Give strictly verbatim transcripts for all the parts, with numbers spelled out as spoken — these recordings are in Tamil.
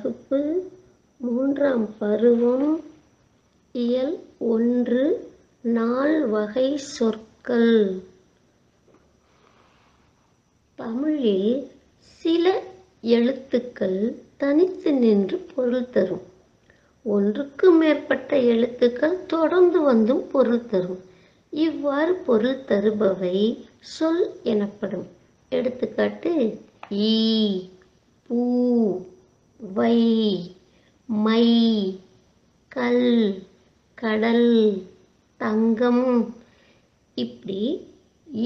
வகுப்பு மூன்றாம் பருவம் இயல் ஒன்று நால் வகை சொற்கள். தமிழில் சில எழுத்துக்கள் தனித்து நின்று பொருள் தரும். ஒன்றுக்கு மேற்பட்ட எழுத்துக்கள் தொடர்ந்து வந்தும் பொருள் தரும். இவ்வாறு பொருள் தருபவை சொல் எனப்படும். எடுத்துக்காட்டு: ஈ, பூ, வை, மை, கல், கடல், தங்கம். இப்படி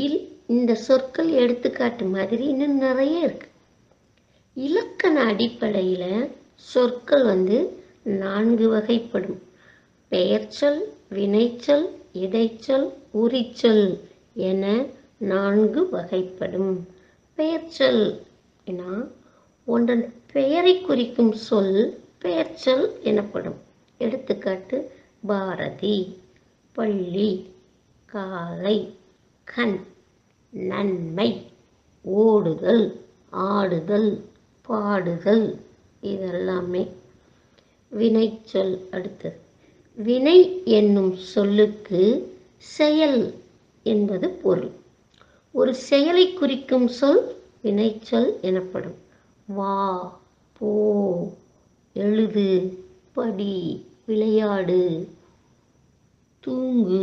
இல் இந்த சொற்கள் எடுத்துக்காட்டு மாதிரி இன்னும் நிறைய இருக்கு. இலக்கண அடிப்படையில சொற்கள் வந்து நான்கு வகைப்படும். பெயர்ச்சொல், வினைச்சொல், இடைச்சொல், உரிச்சொல் என நான்கு வகைப்படும். பெயர்ச்சொல் என ஒன்றன் பெயரை குறிக்கும் சொல் பெயர்ச்சொல் எனப்படும். எடுத்துக்காட்டு: பாரதி, பள்ளி, காலை, கண், நன்மை, ஓடுதல், ஆடுதல், பாடுதல். இதெல்லாமே வினைச்சொல். அடுத்தது வினை என்னும் சொல்லுக்கு செயல் என்பது பொருள். ஒரு செயலை குறிக்கும் சொல் வினைச்சொல் எனப்படும். வா, போ, எழுது, படி, விளையாடு, தூங்கு,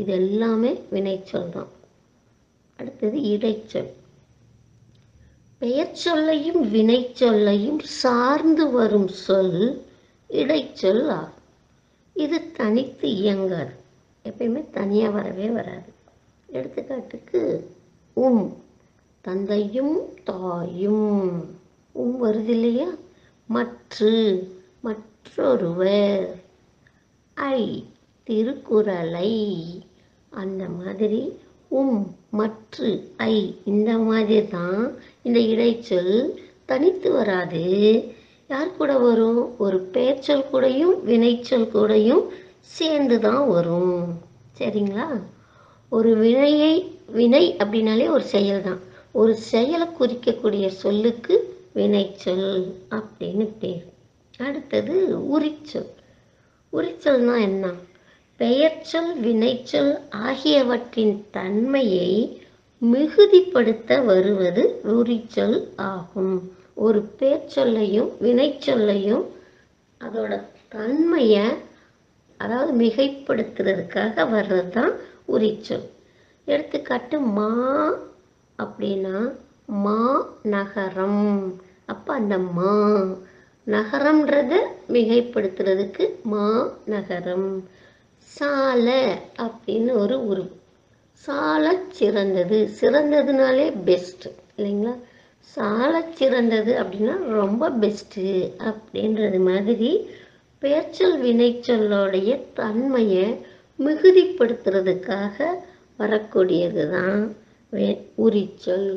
இதெல்லாமே வினைச்சொல் தான். அடுத்தது இடைச்சொல். பெயர்ச்சொல்லையும் வினைச்சொல்லையும் சார்ந்து வரும் சொல் இடைச்சொல் ஆகும். இது தனித்து இயங்காது, எப்பயுமே தனியாக வரவே வராது. எடுத்துக்காட்டுக்கு: உம், தந்தையும் தாயும். உம் வருது இல்லையா? மற்று, மற்றொருவர், ஐ, திருக்குறளை. அந்த மாதிரி உம், மற்று, ஐ இந்த மாதிரி தான். இந்த இடைச்சொல் தனித்து வராது. யார் கூட வரும்? ஒரு பெயர்ச்சொல் கூடயும் வினைச்சொல் கூடயும் சேர்ந்து தான் வரும். சரிங்களா? ஒரு வினையை வினை அப்படின்னாலே ஒரு செயல் தான். ஒரு செயலை குறிக்கக்கூடிய சொல்லுக்கு வினைச்சொல் அப்படின்னு பேர். அடுத்தது உரிச்சொல். உரிச்சொல்னா என்ன? பெயர்ச்சொல் வினைச்சொல் ஆகியவற்றின் தன்மையை மிகுதிப்படுத்த வருவது உரிச்சொல் ஆகும். ஒரு பெயர்ச்சொல்லையும் வினைச்சொல்லையும் அதோட தன்மையை அதாவது மிகைப்படுத்துறதுக்காக வர்றது தான் உரிச்சொல். எடுத்துக்காட்டு: மா அப்படின்னா மா நகரம். அப்போ அந்த மா நகரம்ன்றதை மிகைப்படுத்துறதுக்கு மா நகரம். சாலை அப்படின்னு ஒரு உருவம். சாலை சிறந்தது. சிறந்ததுனாலே பெஸ்ட்டு இல்லைங்களா? சாலை சிறந்தது அப்படின்னா ரொம்ப பெஸ்ட்டு அப்படின்றது மாதிரி பெயர்ச்சொல் வினைச்சொல்லோடைய தன்மையை மிகுதிப்படுத்துறதுக்காக வரக்கூடியது தான் உரிச்சொல்.